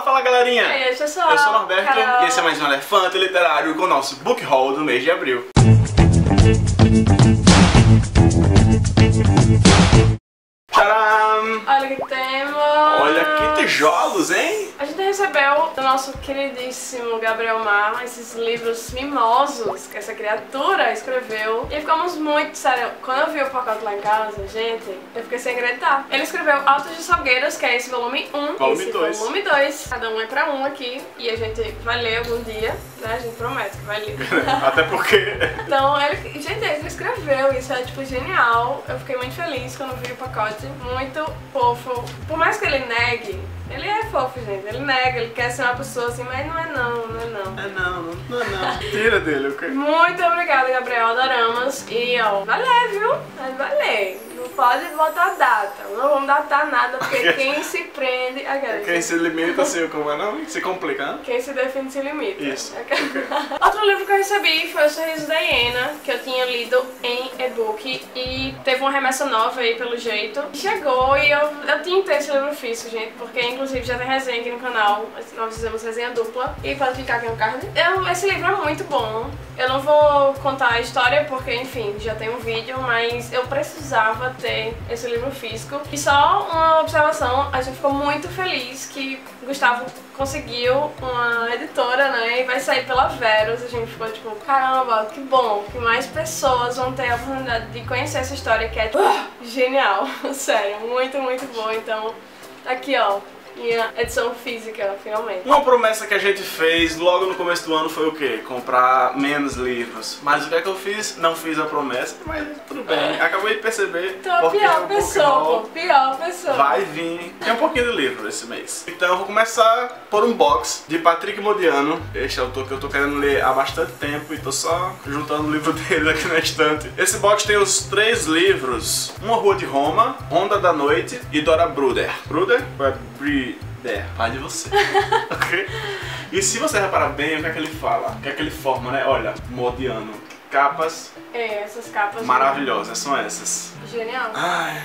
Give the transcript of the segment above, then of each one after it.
Fala, fala galerinha! E aí, pessoal? Eu sou o Norberto e esse é mais um Elefante Literário com o nosso book haul do mês de abril. Tcharam! Olha que temos! Olha que tijolos, hein? A gente recebeu do nosso queridíssimo Gabriel Mar esses livros mimosos que essa criatura escreveu. E ficamos muito, sério, quando eu vi o pacote lá em casa, gente, eu fiquei sem acreditar. Ele escreveu Altos de Salgueiras, que é esse volume 1, volume 2. Cada um é pra um aqui. E a gente vai ler algum dia, né? A gente promete que vai ler. Até porque... Então, ele, gente, ele escreveu, isso é tipo genial. Eu fiquei muito feliz quando vi o pacote. Muito fofo. Por mais que ele negue, ele é fofo, gente. Ele nega, ele quer ser uma pessoa assim, mas não é não, não é não. É não, não é não. Tira dele, ok? Muito obrigada, Gabriel, adoramos. E ó, vai ler, viu? Vai ler. Não pode botar data. Não vamos datar nada, porque quem se prende... Quem se limita, assim, como é não? Se complica, né? Quem se defende se limita. Isso. Okay. Outro livro que eu recebi foi O Sorriso da Hiena, que eu tinha lido em e-book e teve uma remessa nova aí, pelo jeito. Chegou e eu tentei esse livro físico, gente, porque inclusive já tem resenha aqui no canal. Nós fizemos resenha dupla e pode clicar aqui no card. Esse livro é muito bom. Eu não vou contar a história porque, enfim, já tem um vídeo, mas eu precisava ter esse livro físico. E só uma observação, a gente ficou muito feliz que Gustavo conseguiu uma editora, né, e vai sair pela Verus. A gente ficou tipo, caramba, que bom, que mais pessoas vão ter a oportunidade de conhecer essa história que é genial, sério, muito, muito boa. Então, aqui ó, minha edição física, finalmente. Uma promessa que a gente fez logo no começo do ano foi o quê? Comprar menos livros. Mas o que é que eu fiz? Não fiz a promessa, mas tudo bem. Acabei de perceber. Então a pior pessoa, pior pessoa. Vai vir. Tem um pouquinho de livro esse mês. Então eu vou começar por um box de Patrick Modiano. Este autor que eu tô querendo ler há bastante tempo e tô só juntando o livro dele aqui na estante. Esse box tem os 3 livros. Uma Rua de Roma, Onda da Noite e Dora Bruder. Bruder? Pai de você, ok? E se você reparar bem, o que é que ele fala? O que é que ele forma, né? Olha, Modiano. Capas. É, essas capas maravilhosas, são essas. Genial. Ai,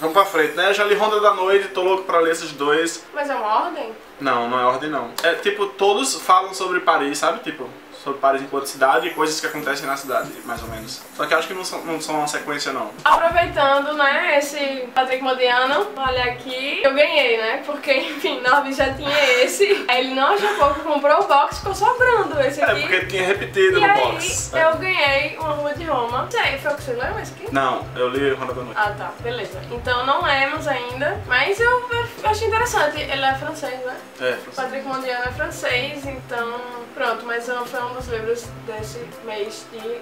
vamos pra frente, né? Eu já li Ronda da Noite, tô louco pra ler esses dois. Mas é uma ordem? Não, não é ordem não. É tipo, todos falam sobre Paris, sabe? Tipo, sobre Paris enquanto cidade e coisas que acontecem na cidade, mais ou menos. Só que eu acho que não são uma sequência, não. Aproveitando, né, esse Patrick Modiano, olha aqui, eu ganhei, né, porque, enfim, Norby já tinha esse. Aí ele não achou pouco, comprou o box, ficou sobrando esse aqui. É, porque tinha repetido no box. E aí, eu ganhei Uma Rua de Roma. Sei, foi o que você leu esse aqui? Não, eu li Ronda da Noite. Ah, tá, beleza. Então não lemos ainda, mas eu achei interessante. Ele é francês, né? É, francês. Patrick Modiano é francês, então pronto, mas não foi um dos livros desse mês de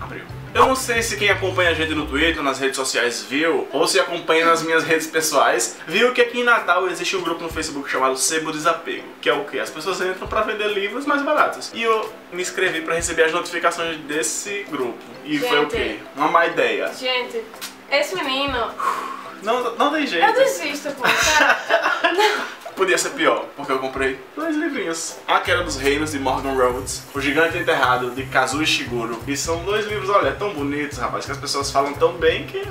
abril. Eu não sei se quem acompanha a gente no Twitter, nas redes sociais viu, ou se acompanha nas minhas redes pessoais, viu que aqui em Natal existe um grupo no Facebook chamado Sebo Desapego, que é o que? As pessoas entram pra vender livros mais baratos. E eu me inscrevi pra receber as notificações desse grupo. E gente, foi o quê? Uma má ideia. Gente, esse menino... Não tem jeito. Eu desisto, pô. Podia ser pior, porque eu comprei 2 livrinhos. A Queda dos Reinos, de Morgan Rhodes. O Gigante Enterrado, de Kazuo Ishiguro. E são 2 livros, olha, tão bonitos, rapaz, que as pessoas falam tão bem que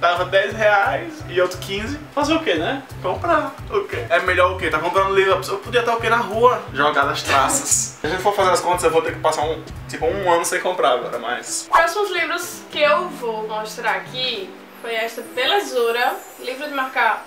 tava 10 reais e outro 15. Fazer o quê, né? Comprar. Okay. É melhor o quê? Tá comprando livro, eu podia estar o quê? Na rua, jogado as traças. Se a gente for fazer as contas, eu vou ter que passar um ano sem comprar agora, mas... Próximos livros que eu vou mostrar aqui foi esta belezura, livro de marcar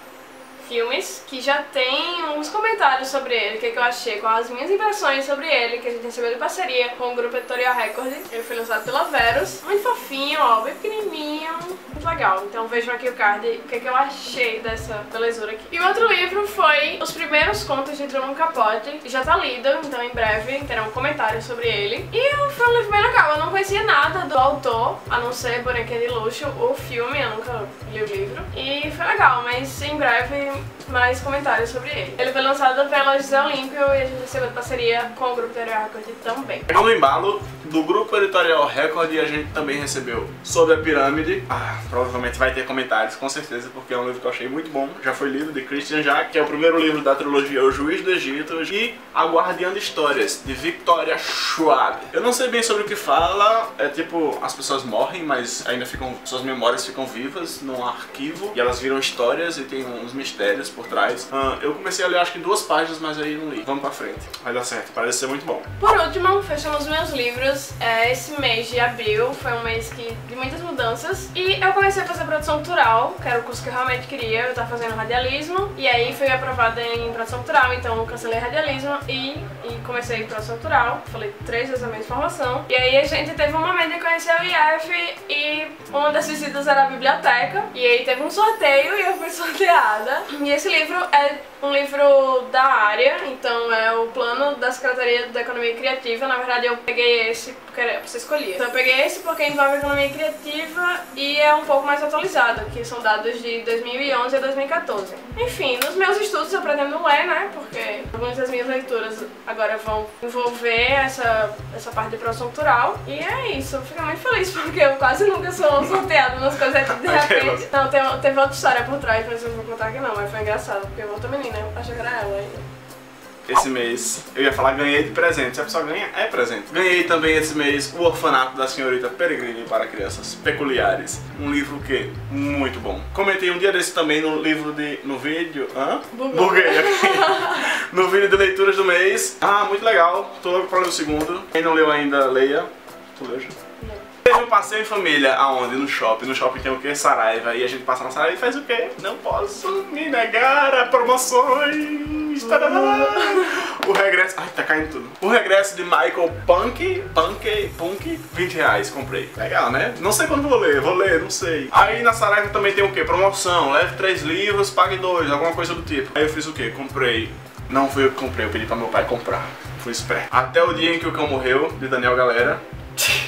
filmes, que já tem uns comentários sobre ele, o que eu achei, quais as minhas impressões sobre ele, que a gente recebeu de parceria com o grupo Editorial Record. Ele foi lançado pela Verus, muito fofinho, ó, bem pequenininho, muito legal. Então vejam aqui o card, o que eu achei dessa belezura aqui. E o outro livro foi Os Primeiros Contos de Truman Capote, que já tá lido, então em breve terá um comentário sobre ele. E foi um livro bem legal, eu não conhecia nada do autor, a não ser Bonequinha de Luxo, o filme, eu nunca li o livro. E foi legal, mas em breve mais comentários sobre ele. Ele foi lançado pela José Olímpio e a gente recebeu de parceria com o grupo Editorial Record também. No embalo do grupo Editorial Record a gente também recebeu Sobre a Pirâmide. Provavelmente vai ter comentários, com certeza, porque é um livro que eu achei muito bom. Já foi lido, de Christian Jack, que é o primeiro livro da trilogia O Juiz do Egito e A Guardiã de Histórias, de Victoria Schwab. Eu não sei bem sobre o que fala, é tipo, as pessoas morrem, mas ainda ficam, suas memórias ficam vivas num arquivo e elas viram histórias e tem uns mistérios por trás. Eu comecei a ler acho que 2 páginas, mas aí não li. Vamos pra frente, vai dar certo, parece ser muito bom. Por último, fechamos meus livros. Esse mês de abril foi um mês de muitas mudanças e eu comecei a fazer produção cultural, que era o curso que eu realmente queria. Eu tava fazendo radialismo e aí fui aprovada em produção cultural, então eu cancelei radialismo e comecei em produção cultural. Falei 3 vezes a mesma formação. E aí a gente teve um momento de conhecer o IF e uma das visitas era a biblioteca e aí teve um sorteio e eu fui sorteada. E esse livro é um livro da área, então é o plano da Secretaria da Economia Criativa. Na verdade eu peguei esse porque era pra você escolher. Então eu peguei esse porque envolve economia criativa e é um pouco mais atualizado, que são dados de 2011 a 2014. Enfim, nos meus estudos eu pretendo ler, né, porque algumas das minhas leituras agora vão envolver essa parte de produção cultural. E é isso, eu fico muito feliz porque eu quase nunca sou sorteada nas coisas de repente. Não, teve outra história por trás, mas eu não vou contar aqui não, mas foi engraçado, porque eu outra menina. Eu acho que era ela ainda. Esse mês, eu ia falar ganhei de presente, se a pessoa ganha, é presente. Ganhei também esse mês O Orfanato da Senhorita Peregrine para Crianças Peculiares. Um livro que muito bom. Comentei um dia desse também no livro de... no vídeo... hã? Buguei aqui. No vídeo de leituras do mês. Ah, muito legal. Tô logo para ler o segundo. Quem não leu ainda, leia. Tu leu já? Não. Teve um passeio em família, aonde? No shopping. No shopping tem o quê? Saraiva. E a gente passa na Saraiva e faz o quê? Não posso me negar a promoções. O regresso... ai, tá caindo tudo. O regresso de Michael Punk, R$20, comprei. Legal, né? Não sei quando vou ler, não sei. Aí na Saraiva também tem o quê? Promoção, leve 3 livros, pague 2, alguma coisa do tipo. Aí eu fiz o quê? Comprei. Não fui eu que comprei, eu pedi pra meu pai comprar. Fui esperto. Até o Dia em que o Cão Morreu, de Daniel Galera.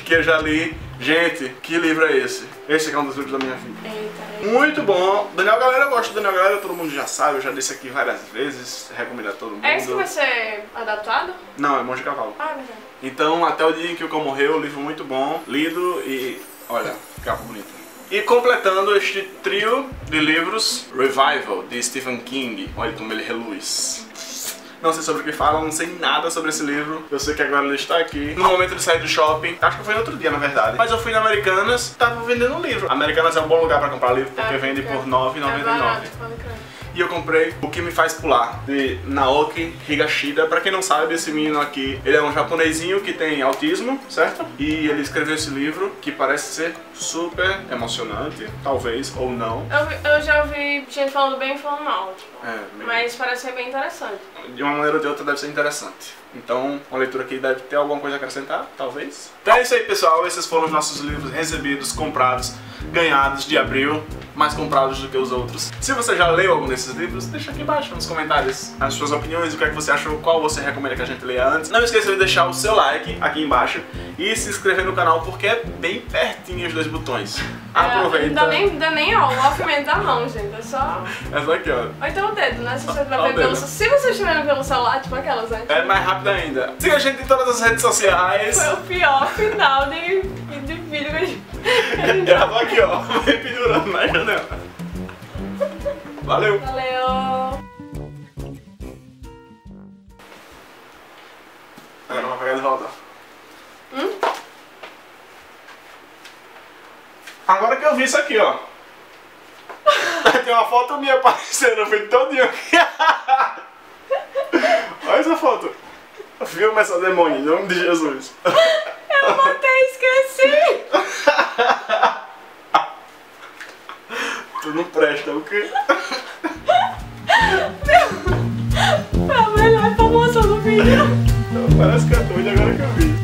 Que eu já li. Gente, que livro é esse? Esse aqui é um dos livros da minha vida. Eita. Muito bom. Daniel Galera, eu gosto do Daniel Galera, todo mundo já sabe, eu já disse aqui várias vezes, recomendo a todo mundo. É esse que vai ser adaptado? Não, é Monte de Cavalo. Ah, verdade. Então, Até o Dia em que o Cão Morreu, livro muito bom, lido e, olha, capa bonita. E completando este trio de livros, Revival, de Stephen King. Olha como ele reluz. Não sei sobre o que fala, não sei nada sobre esse livro. Eu sei que agora ele está aqui. No momento de sair do shopping, acho que foi no outro dia, na verdade. Mas eu fui na Americanas, tava vendendo um livro. Americanas é um bom lugar pra comprar livro, porque vende por R$9,99. E eu comprei O Que Me Faz Pular, de Naoki Higashida. Pra quem não sabe, esse menino aqui, ele é um japonesinho que tem autismo, certo? E ele escreveu esse livro, que parece ser super emocionante, talvez, ou não. Eu já ouvi gente falando bem e falando mal, tipo, mas parece ser bem interessante. De uma maneira ou de outra deve ser interessante. Então, uma leitura que deve ter alguma coisa a acrescentar, talvez. Então é isso aí, pessoal. Esses foram os nossos livros recebidos, comprados, ganhados de abril. Mais comprados do que os outros. Se você já leu algum desses livros, deixa aqui embaixo nos comentários as suas opiniões, o que é que você achou, qual você recomenda que a gente leia antes. Não esqueça de deixar o seu like aqui embaixo e se inscrever no canal, porque é bem pertinho os 2 botões. Aproveita. Não dá nem ó, o movimento da mão, gente. É só... é só aqui, ó. Ou então o dedo, né? Se você vai ver pelo... se você estiver vendo pelo celular, tipo aquelas, né? É mais rápido ainda. Siga a gente em todas as redes sociais. Foi o pior final de vídeo que a gente... gravou aqui, ó. Vem pendurando na janela. Valeu. Valeu. Agora vai pegar de volta. Agora que eu vi isso aqui, ó. Tem uma foto minha aparecendo, eu fui todinho aqui. Olha essa foto. Filma essa demônio, em nome de Jesus. Eu botei, esqueci. Tu não presta, o quê? Meu... a melhor famosa do vídeo. Parece que é doido agora que eu vi.